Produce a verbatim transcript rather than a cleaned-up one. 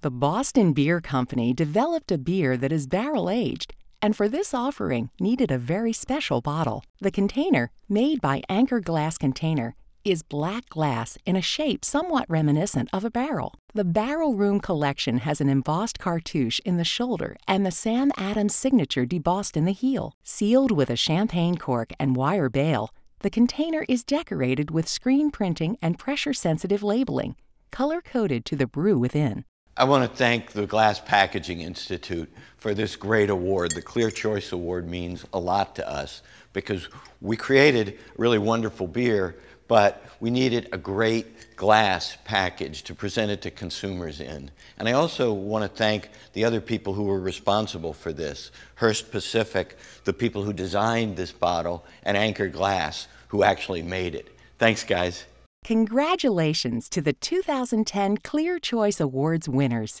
The Boston Beer Company developed a beer that is barrel-aged, and for this offering needed a very special bottle. The container, made by Anchor Glass Container, is black glass in a shape somewhat reminiscent of a barrel. The Barrel Room Collection has an embossed cartouche in the shoulder and the Sam Adams signature debossed in the heel. Sealed with a champagne cork and wire bail, the container is decorated with screen printing and pressure-sensitive labeling, color-coded to the brew within. I want to thank the Glass Packaging Institute for this great award. The Clear Choice Award means a lot to us because we created really wonderful beer, but we needed a great glass package to present it to consumers in. And I also want to thank the other people who were responsible for this. Hearst Pacific, the people who designed this bottle, and Anchor Glass, who actually made it. Thanks, guys. Congratulations to the two thousand ten Clear Choice Awards winners.